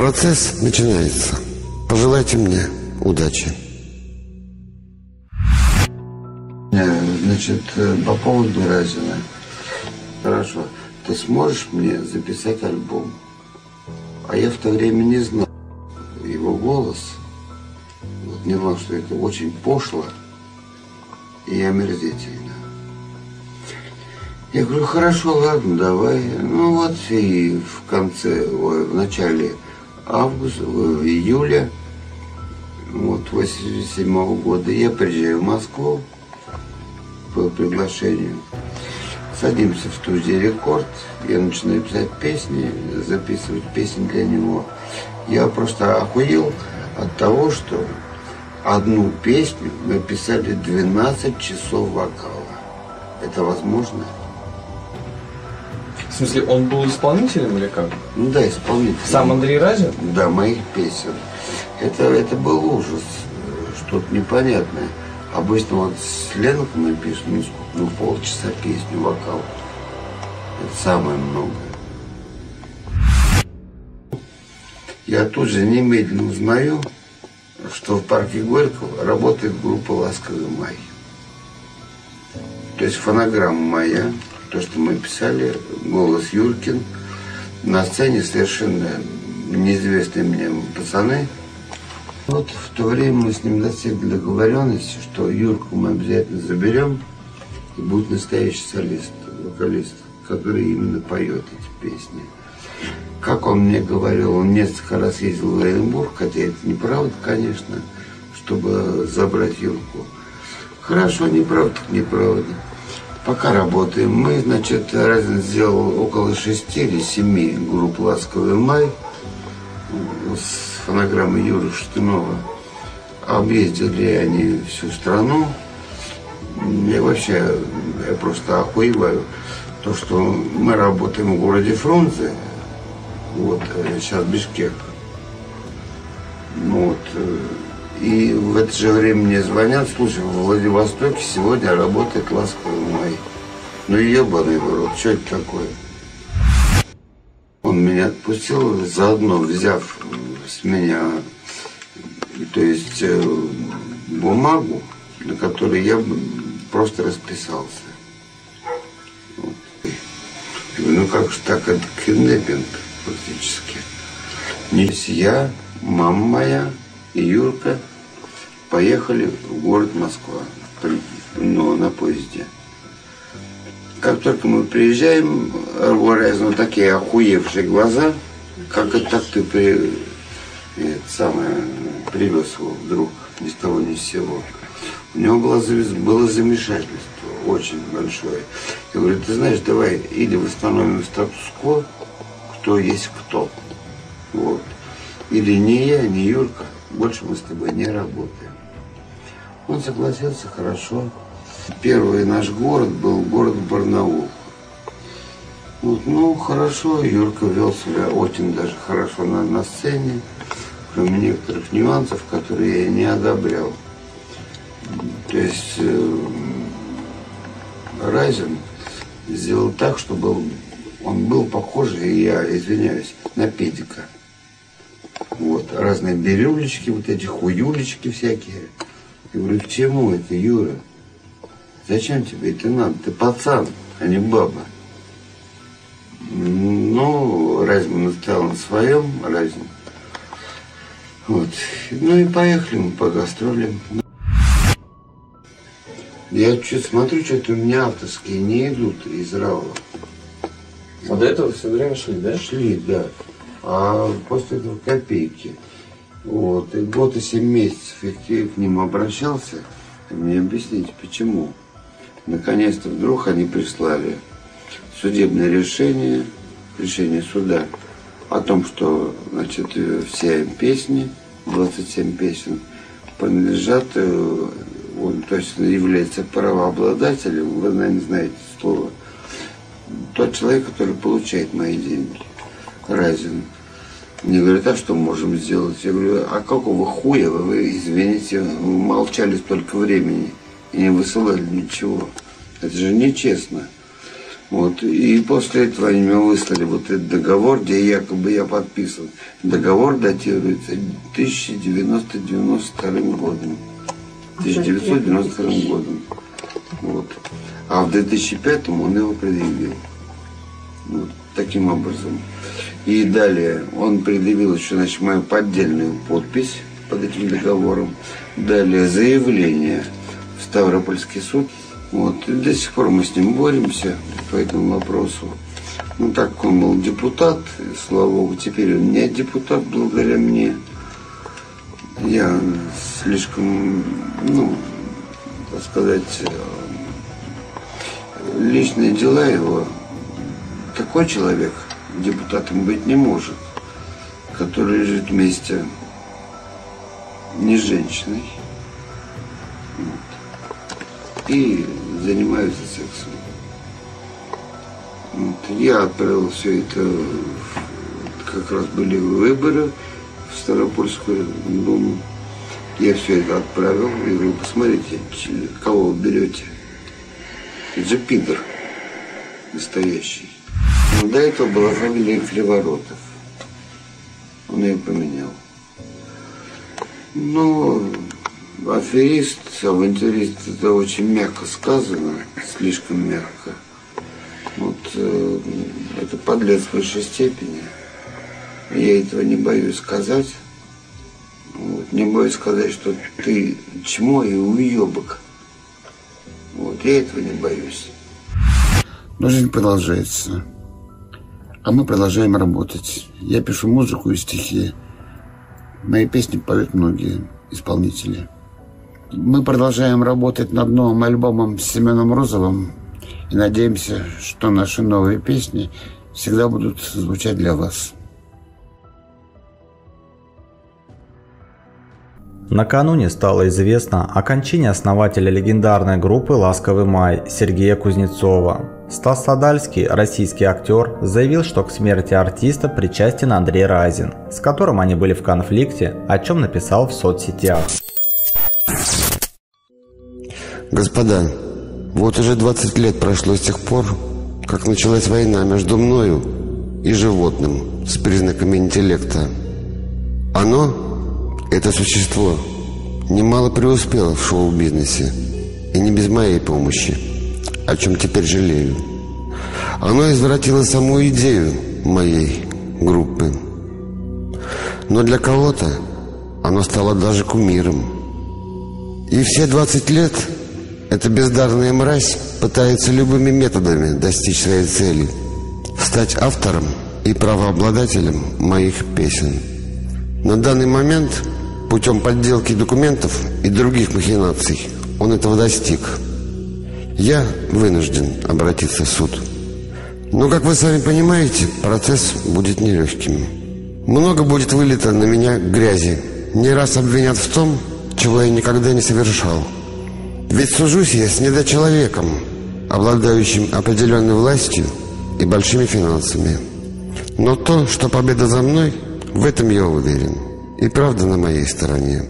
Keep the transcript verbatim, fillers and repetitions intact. Процесс начинается. Пожелайте мне удачи. Значит, по поводу Разина. Хорошо. Ты сможешь мне записать альбом? А я в то время не знал его голос. Вот не знал, что это очень пошло и омерзительно. Я говорю, хорошо, ладно, давай. Ну вот и в конце, ой, в начале августа, ой, июля, вот восемьдесят седьмого года я приезжаю в Москву по приглашению. Садимся в студии «Рекорд», я начинаю писать песни, записывать песни для него. Я просто охуел от того, что одну песню мы писали двенадцать часов вокала. Это возможно? В смысле, он был исполнителем или как? Ну да, исполнителем. Сам Андрей Разин? Да, моих песен. Это, это был ужас, что-то непонятное. Обычно вот с Ленком мы пишем, ну, полчаса песню, вокал. Это самое многое. Я тут же немедленно узнаю, что в парке Горького работает группа «Ласковый май». То есть фонограмма моя, то, что мы писали, голос Юркин. На сцене совершенно неизвестные мне пацаны. Вот в то время мы с ним достигли договоренности, что Юрку мы обязательно заберем, и будет настоящий солист, вокалист, который именно поет эти песни. Как он мне говорил, он несколько раз ездил в Ленбург, хотя это неправда, конечно, чтобы забрать Юрку. Хорошо, неправда, так неправда. Пока работаем. Мы, значит, Разин сделал около шести или семи групп «Ласковый май» с фонограммы Юры Штынова. Объездили они всю страну. Я вообще, я просто охуеваю. То, что мы работаем в городе Фрунзе, вот, сейчас Бишкек. Вот. И в это же время мне звонят, слушай, в Владивостоке сегодня работает «Ласковый май». Ну ебаный в рот, что это такое? Он меня отпустил, заодно взяв с меня, то есть, бумагу, на которой я просто расписался. Вот. Ну как же так, это киднеппинг практически. Не я, мама моя и Юрка поехали в город Москва, но на поезде. Как только мы приезжаем, у Разина такие охуевшие глаза, как это так ты при... это самое, привез его вдруг, ни с того ни с сего. У него было, было замешательство очень большое. Я говорю, ты знаешь, давай или восстановим статус-кво, кто есть кто. Вот. Или не я, не Юрка, больше мы с тобой не работаем. Он согласился, хорошо. Первый наш город был город Барнаул. Вот, ну, хорошо, Юрка вел себя очень даже хорошо на, на сцене, кроме некоторых нюансов, которые я не одобрял. То есть э, Разин сделал так, чтобы он был похож, и я извиняюсь, на педика. Вот, разные бирюлечки, вот эти хуюлечки всякие. Я говорю, к чему это, Юра? Зачем тебе это надо? Ты пацан, а не баба. Ну, Разин настоял на своем, Разин. Вот. Ну и поехали мы по гастролям. Я чуть смотрю, что-то у меня авторские не идут из РАО. А до этого все время шли, да? Шли, да. А после этого копейки. Вот. И год и семь месяцев я к ним обращался. Мне объясните, почему. Наконец-то вдруг они прислали судебное решение, решение суда о том, что, значит, все песни, двадцать семь песен, принадлежат, он точно является правообладателем, вы, наверное, знаете слово, тот человек, который получает мои деньги, Разин. Мне говорят, а что можем сделать? Я говорю, а какого хуя вы, извините, вы молчали столько времени и не высылали ничего. Это же нечестно. Вот. И после этого они мне выслали вот этот договор, где якобы я подписан. Договор датируется тысяча девятьсот девяносто вторым годом. тысяча девятьсот девяносто вторым годом. Вот. А в две тысячи пятом он его предъявил. Вот. Таким образом. И далее он предъявил еще, значит, мою поддельную подпись под этим договором. Далее заявление в Ставропольский суд. Вот. И до сих пор мы с ним боремся по этому вопросу. Ну, так как он был депутат, слава богу, теперь он не депутат благодаря мне. Я слишком, ну, так сказать, личные дела его, такой человек депутатом быть не может, который лежит вместе не с женщиной. И занимаются сексом. Вот. Я отправил все это, как раз были выборы в Старопольскую Думу. Я все это отправил, и вы посмотрите, кого вы берете. Это же пидор настоящий. Но до этого была фамилия Криворотов. Он ее поменял. Но... Аферист, авантюрист, это очень мягко сказано, слишком мягко. Вот э, это подлец высшей степени. Я этого не боюсь сказать. Вот, не боюсь сказать, что ты чмо и уебок. Вот, я этого не боюсь. Но жизнь продолжается. А мы продолжаем работать. Я пишу музыку и стихи. Мои песни поют многие исполнители. Мы продолжаем работать над новым альбомом с Семеном Розовым и надеемся, что наши новые песни всегда будут звучать для вас. Накануне стало известно о кончине основателя легендарной группы «Ласковый май» Сергея Кузнецова. Стас Садальский, российский актер, заявил, что к смерти артиста причастен Андрей Разин, с которым они были в конфликте, о чем написал в соцсетях. Господа, вот уже двадцать лет прошло с тех пор, как началась война между мною и животным с признаками интеллекта. Оно, это существо, немало преуспело в шоу-бизнесе, и не без моей помощи, о чем теперь жалею. Оно извратило саму идею моей группы. Но для кого-то оно стало даже кумиром. И все двадцать лет... эта бездарная мразь пытается любыми методами достичь своей цели – стать автором и правообладателем моих песен. На данный момент, путем подделки документов и других махинаций, он этого достиг. Я вынужден обратиться в суд. Но, как вы сами понимаете, процесс будет нелегким. Много будет вылито на меня грязи. Не раз обвинят в том, чего я никогда не совершал. Ведь сужусь я с недочеловеком, обладающим определенной властью и большими финансами. Но то, что победа за мной, в этом я уверен. И правда на моей стороне.